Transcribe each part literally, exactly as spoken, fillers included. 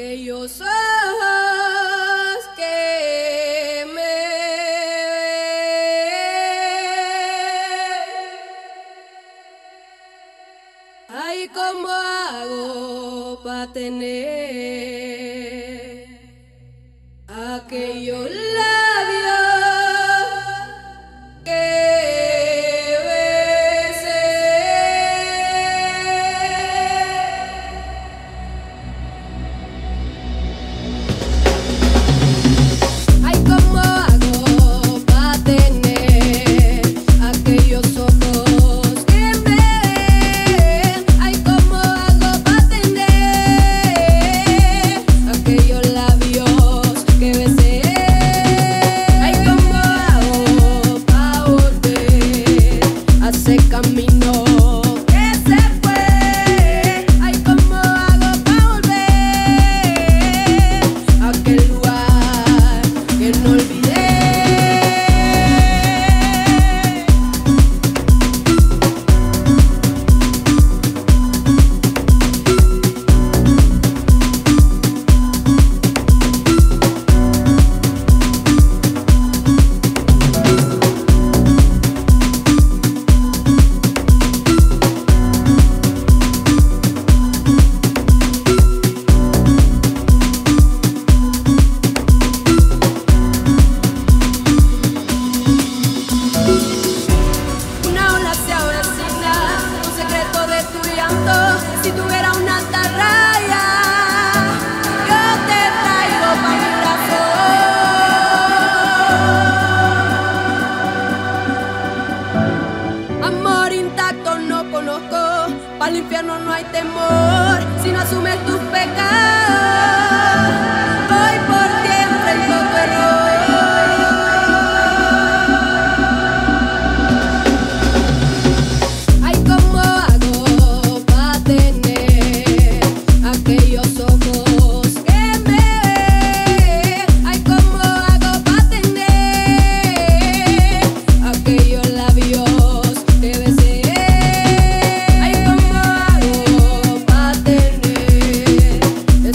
que yo sé que me ay, ¿cómo hago pa' tener aquellos labios que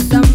some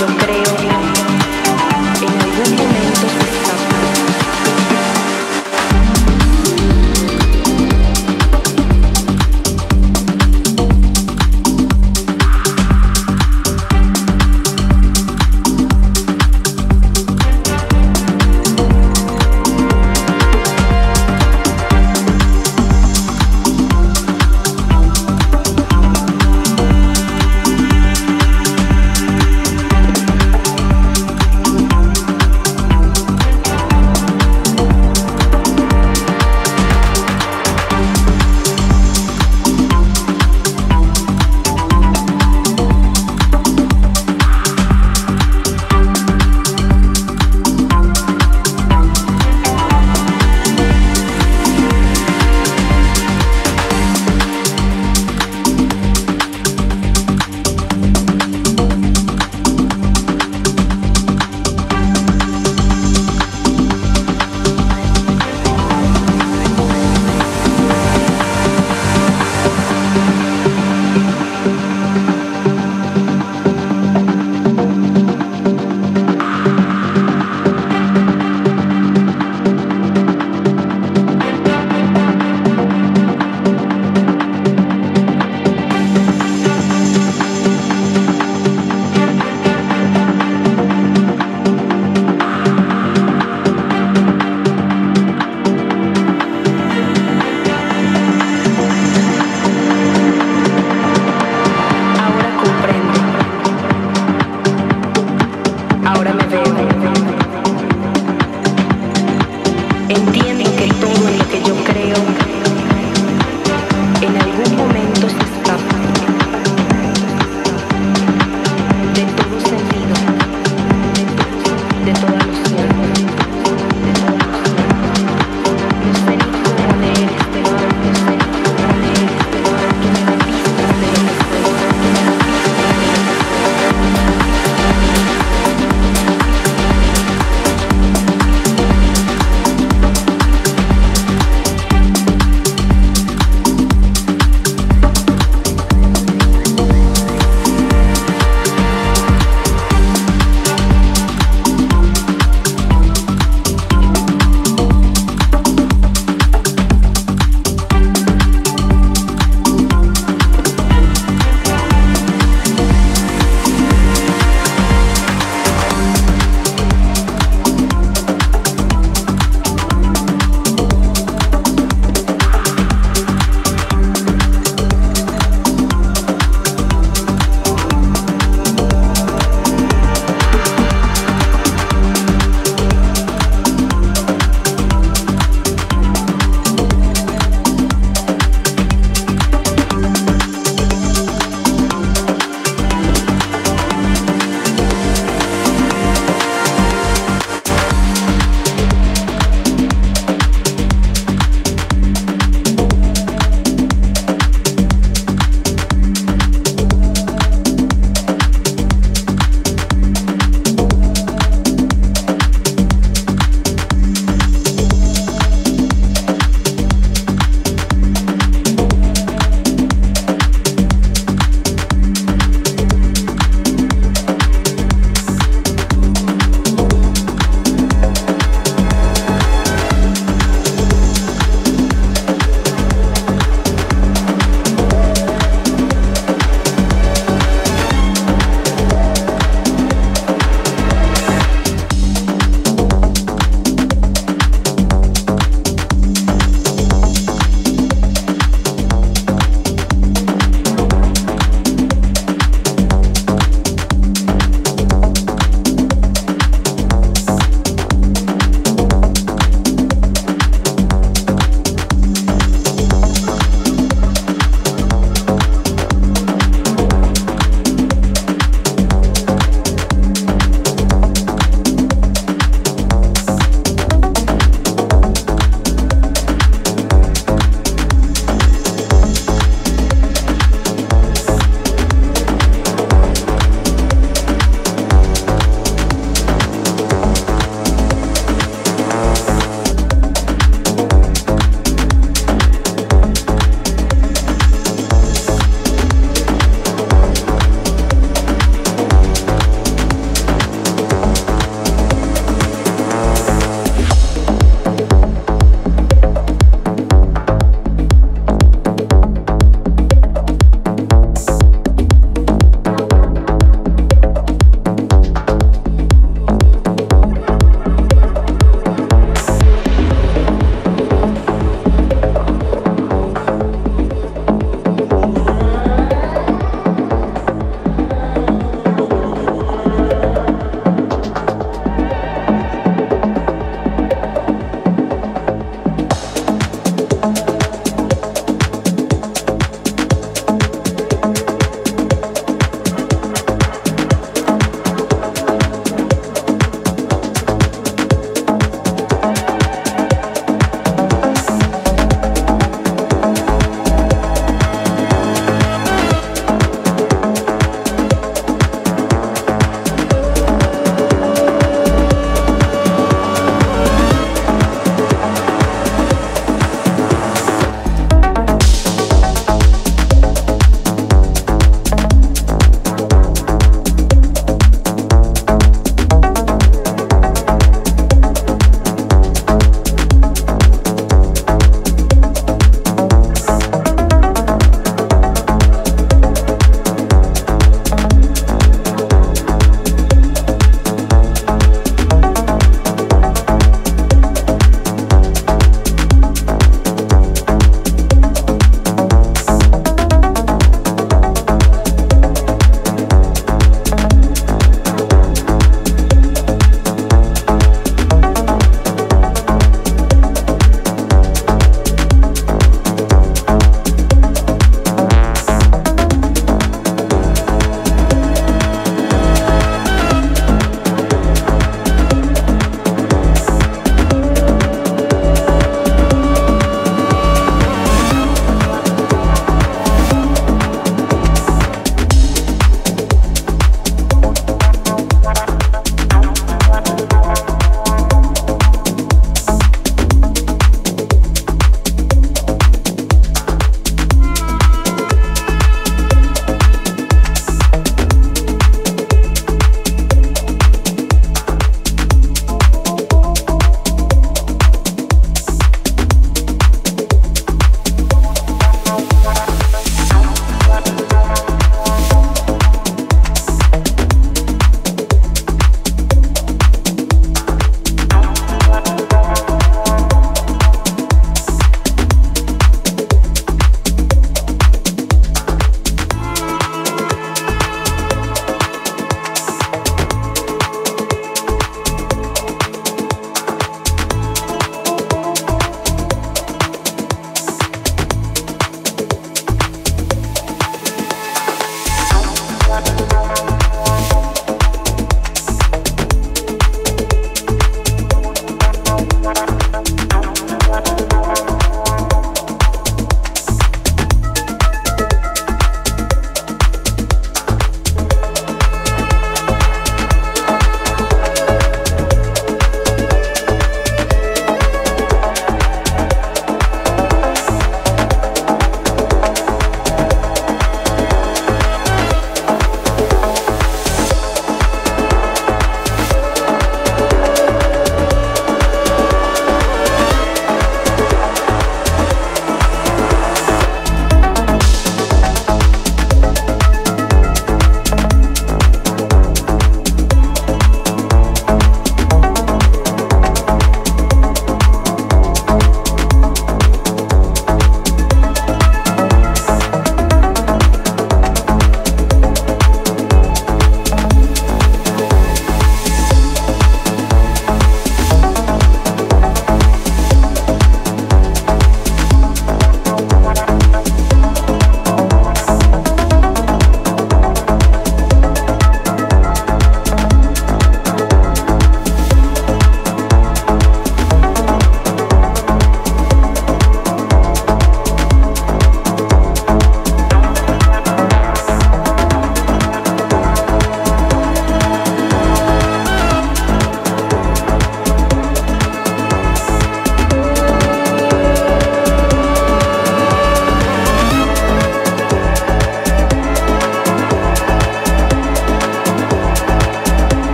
yo creo en algún momento se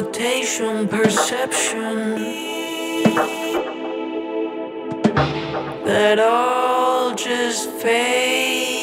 rotation, perception, that all just fades.